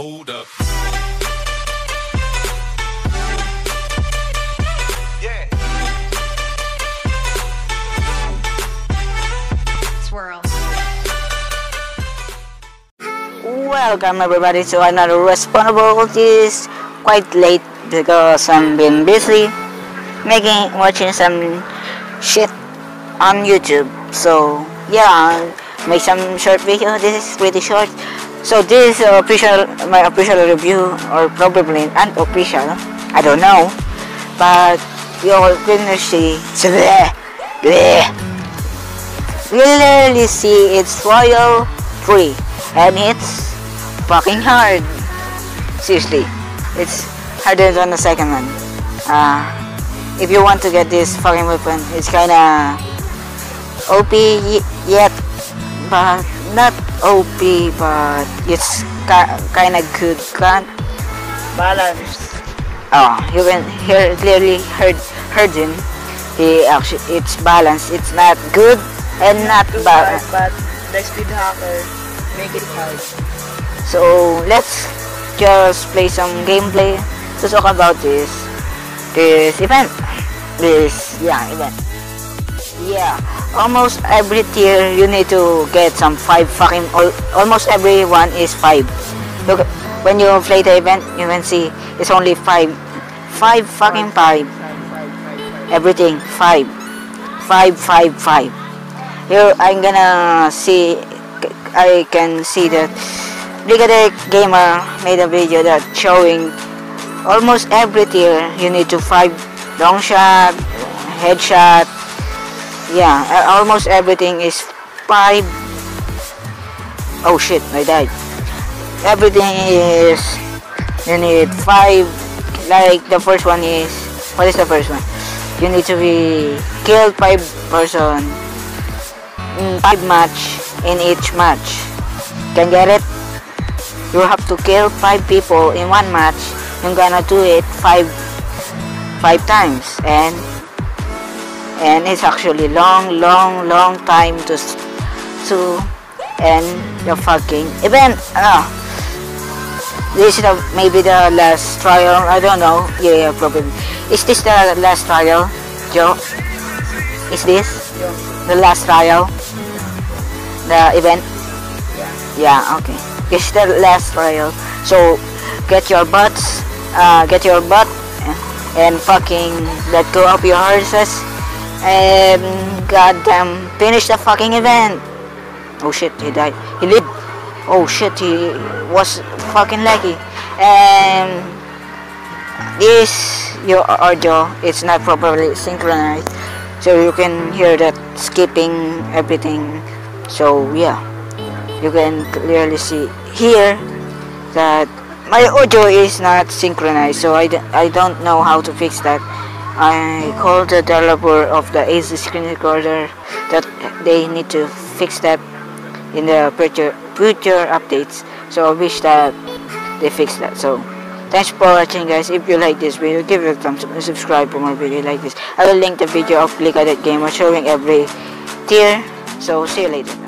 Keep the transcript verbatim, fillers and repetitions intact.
Hold up. Yeah. Swirl. Welcome everybody to another Respawnable. This is quite late because I've been busy making watching some shit on YouTube. So yeah, make some short video. This is pretty short. So this is official, my official review, or probably unofficial, I don't know, but you'll clearly see, bleh, bleh. Clearly see it's Royal three, and it's fucking hard. Seriously, it's harder than the second one. Uh, if you want to get this fucking weapon, it's kinda O P yet, but not O P, but it's kind of good gun balance. Oh, you can hear clearly heard heard him. He actually, it's balanced. It's not good and not, not balanced. Bad, but the speed hacker make it hard. So let's just play some gameplay to talk about this this event. This yeah event. Yeah, almost every tier you need to get some five fucking. All, almost everyone is five. Look, when you play the event, you can see it's only five, five fucking five. Everything five, five, five, five. Here I'm gonna see. I can see that Brigadec Gamer made a video that showing almost every tier you need to five long shot, headshot. Yeah, almost everything is five. Oh shit, I died. Everything is, you need five. Like the first one is, what is the first one? You need to be killed five person in five match in each match. Can get it? You have to kill five people in one match. You're gonna do it five five times, and and it's actually long long long time to to end the fucking event. Ah, this is the, maybe the last trial, I don't know. Yeah, yeah, probably. Is this the last trial, Joe? Is this the last trial, the event? Yeah, okay, this is the last trial. So get your butts, uh, get your butt and fucking let go of your horses and goddamn finish the fucking event. Oh shit, he died. He lived. Oh shit, he was fucking lucky. And this your audio, it's not properly synchronized, so you can hear that skipping everything. So yeah, you can clearly see here that my audio is not synchronized. So I, d I don't know how to fix that. I called the developer of the A Z screen recorder that they need to fix that in the future, future updates. So I wish that they fix that. So thanks for watching, guys. If you like this video, give it a thumbs up and subscribe for more videos like this. I will link the video of Brigadec Gamer showing every tier. So see you later.